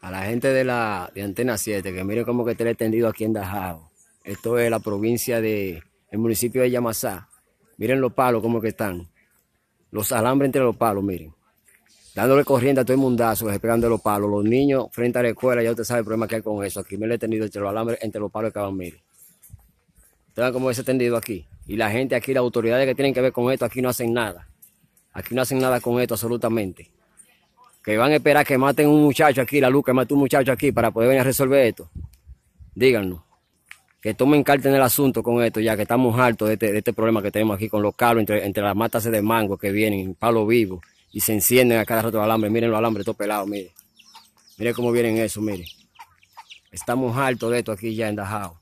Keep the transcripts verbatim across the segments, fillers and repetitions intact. a la gente de la de Antena siete, que miren cómo que te le he tendido aquí en Dajao. Esto es la provincia de, el municipio de Yamasá. Miren los palos cómo que están. Los alambres entre los palos, miren. Dándole corriente a todo el mundazo que se pegan de los palos. Los niños frente a la escuela, ya usted sabe el problema que hay con eso. Aquí me le he tendido entre los alambres, entre los palos que acaban, miren. Ustedes como ese tendido aquí. Y la gente aquí, las autoridades que tienen que ver con esto, aquí no hacen nada. Aquí no hacen nada con esto absolutamente. Que van a esperar que maten un muchacho aquí, la luz que mate un muchacho aquí para poder venir a resolver esto. Díganos. Que tomen carta en el asunto con esto ya, que estamos hartos de este, de este problema que tenemos aquí con los calos entre, entre las matas de mango que vienen, palos vivos, y se encienden a cada rato los alambres. Miren los alambres todos pelados, miren. Miren cómo vienen eso, miren. Estamos hartos de esto aquí ya en Dajao.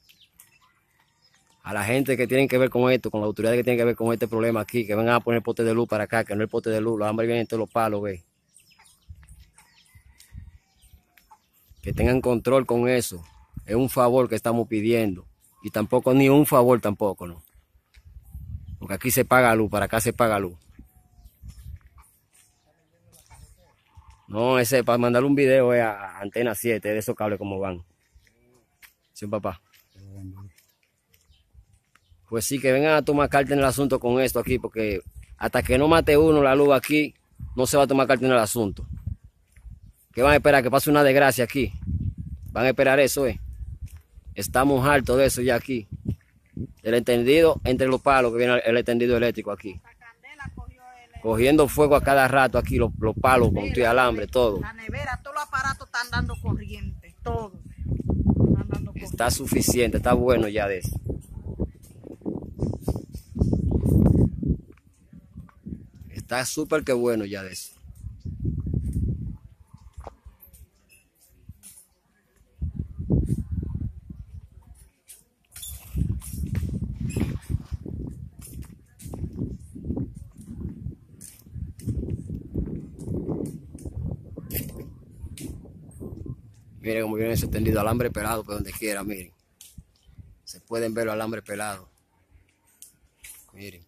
A la gente que tienen que ver con esto, con las autoridades que tienen que ver con este problema aquí, que vengan a poner pote de luz para acá, que no es pote de luz, los alambres vienen entre los palos, ve. Que tengan control con eso. Es un favor que estamos pidiendo. Y tampoco, ni un favor tampoco, ¿no? Porque aquí se paga luz, para acá se paga luz. No, ese, para mandarle un video es a Antena siete, de esos cables como van. Sí, papá. Pues sí, que vengan a tomar carta en el asunto con esto aquí, porque hasta que no mate uno la luz aquí, no se va a tomar carta en el asunto. Que van a esperar que pase una desgracia aquí. Van a esperar eso, eh. Estamos hartos de eso ya aquí. El entendido entre los palos, que viene el entendido eléctrico aquí. Cogiendo fuego a cada rato aquí, los, los palos con tu alambre, todo. La nevera, todos los aparatos están dando corriente, todo. Están dando corriente. Está suficiente, está bueno ya de eso. Está súper que bueno ya de eso. Miren cómo viene ese tendido, alambre pelado por donde quiera, miren. Se pueden ver los alambres pelados. Miren.